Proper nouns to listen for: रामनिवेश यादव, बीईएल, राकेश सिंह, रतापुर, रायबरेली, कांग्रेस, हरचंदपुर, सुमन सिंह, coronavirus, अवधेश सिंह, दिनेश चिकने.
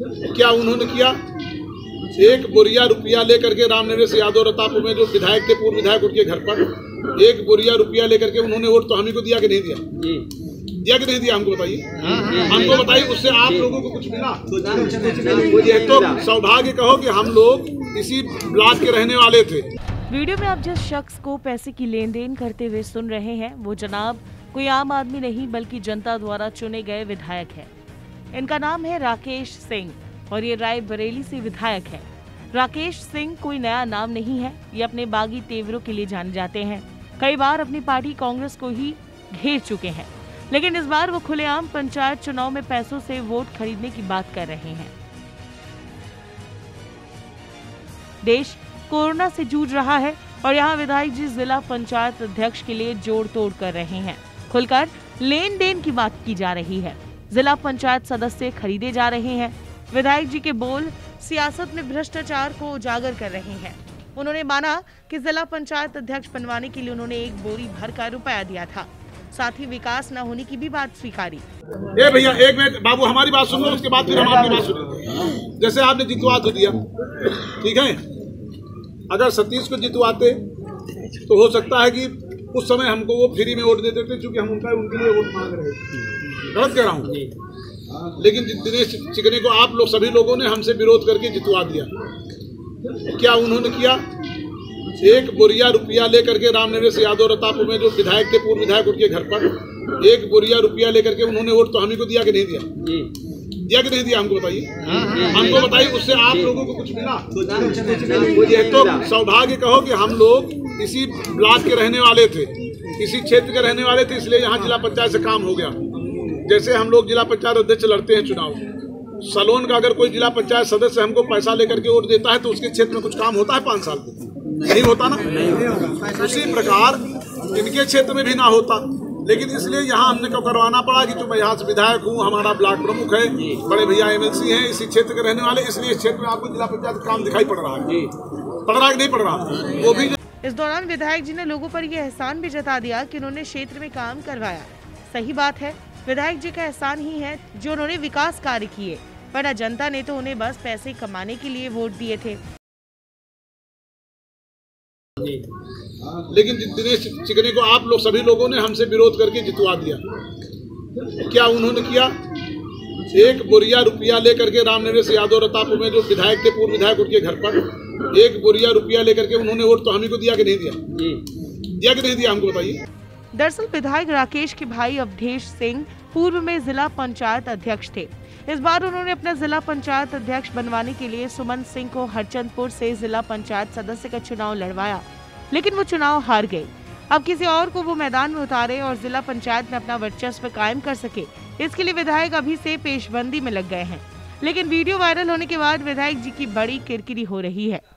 क्या उन्होंने किया? एक बोरिया रुपया लेकर के रामनिवेश यादव रतापुर में जो विधायक थे, पूर्व विधायक, उनके घर पर एक बोरिया रुपया लेकर के उन्होंने वोट तो हम ही को दिया कि नहीं दिया? दिया कि नहीं दिया? हमको बताइए, हमको बताइए। उससे आप लोगों को कुछ मिला? ये तो सौभाग्य कहो कि हम लोग इसी ब्लॉक के रहने वाले थे। वीडियो में आप जिस शख्स को पैसे की लेन देन करते हुए सुन रहे हैं, वो जनाब कोई आम आदमी नहीं बल्कि जनता द्वारा चुने गए विधायक है। इनका नाम है राकेश सिंह और ये रायबरेली से विधायक है। राकेश सिंह कोई नया नाम नहीं है, ये अपने बागी तेवरों के लिए जाने जाते हैं। कई बार अपनी पार्टी कांग्रेस को ही घेर चुके हैं, लेकिन इस बार वो खुलेआम पंचायत चुनाव में पैसों से वोट खरीदने की बात कर रहे हैं। देश कोरोना से जूझ रहा है और यहाँ विधायक जी जिला पंचायत अध्यक्ष के लिए जोड़ तोड़ कर रहे हैं। खुलकर लेन देन की बात की जा रही है, जिला पंचायत सदस्य खरीदे जा रहे हैं। विधायक जी के बोल सियासत में भ्रष्टाचार को उजागर कर रहे हैं। उन्होंने माना कि जिला पंचायत अध्यक्ष बनवाने के लिए उन्होंने एक बोरी भर का रुपया दिया था, साथ ही विकास न होने की भी बात स्वीकारी। ए भैया एक मिनट बाबू, हमारी बात सुनो, उसके बाद फिर हम आपकी बात सुनेंगे। जैसे आपने जितवा तो दिया, ठीक है, अगर सतीश को जितवाते तो हो सकता है कि उस समय हमको वो फ्री में वोट दे देते, चूंकि हम उनका उनके लिए वोट मांग रहे थे। गलत कह रहा हूँ? लेकिन दिनेश चिकने को आप लोग सभी लोगों ने हमसे विरोध करके जितवा दिया। क्या उन्होंने किया? एक बोरिया रुपया लेकर के रामनिवेश यादव रतापुर में जो विधायक थे, पूर्व विधायक, उनके घर पर एक बोरिया रुपया लेकर के उन्होंने वोट तो हम ही को दिया कि नहीं दिया? दिया कि नहीं दिया? हमको बताइए, हमको बताइए। उससे आप लोगों को कुछ मिला? ये तो सौभाग्य कहो कि हम लोग इसी ब्लॉक के रहने वाले थे, इसी क्षेत्र के रहने वाले थे, इसलिए यहाँ जिला पंचायत से काम हो गया। जैसे हम लोग जिला पंचायत अध्यक्ष लड़ते हैं चुनाव, सलोन का अगर कोई जिला पंचायत सदस्य हमको पैसा लेकर के वोट देता है तो उसके क्षेत्र में कुछ काम होता है 5 साल के? नहीं होता ना। उसी प्रकार इनके क्षेत्र में भी ना होता, लेकिन इसलिए यहाँ हमने को करवाना पड़ा कि जो मैं यहाँ से विधायक हूँ, हमारा ब्लॉक प्रमुख है, बड़े भैया MLC हैं, इसी क्षेत्र के रहने वाले, इसलिए इस क्षेत्र में आपको जिला पंचायत काम दिखाई पड़ रहा है। कि नहीं पड़ रहा? वो भी इस दौरान विधायक जी ने लोगों पर यह एहसान भी जता दिया कि उन्होंने क्षेत्र में काम करवाया। सही बात है, विधायक जी का एहसान ही है जो उन्होंने विकास कार्य किए, वरना जनता ने तो उन्हें बस पैसे कमाने के लिए वोट दिए थे। लेकिन दिनेश चिकने को आप लोग सभी लोगों ने हमसे विरोध करके जितवा दिया। क्या उन्होंने किया? एक बोरिया रुपया लेकर के रामनिवेश यादव रतापुर में जो विधायक थे, पूर्व विधायक, उनके घर पर एक बोरिया रुपया लेकर के उन्होंने वोट तो हम ही को दिया कि नहीं दिया? दिया कि नहीं दिया? हमको बताइए। दरअसल विधायक राकेश के भाई अवधेश सिंह पूर्व में जिला पंचायत अध्यक्ष थे। इस बार उन्होंने अपना जिला पंचायत अध्यक्ष बनवाने के लिए सुमन सिंह को हरचंदपुर से जिला पंचायत सदस्य का चुनाव लड़वाया, लेकिन वो चुनाव हार गए। अब किसी और को वो मैदान में उतारे और जिला पंचायत में अपना वर्चस्व कायम कर सके, इसके लिए विधायक अभी से पेशबंदी में लग गए हैं। लेकिन वीडियो वायरल होने के बाद विधायक जी की बड़ी किरकिरी हो रही है।